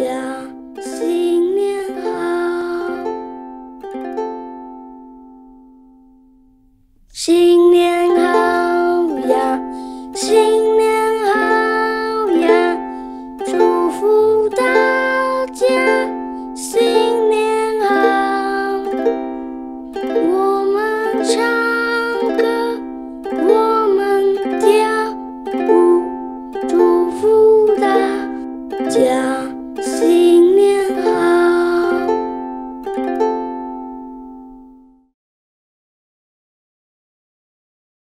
家。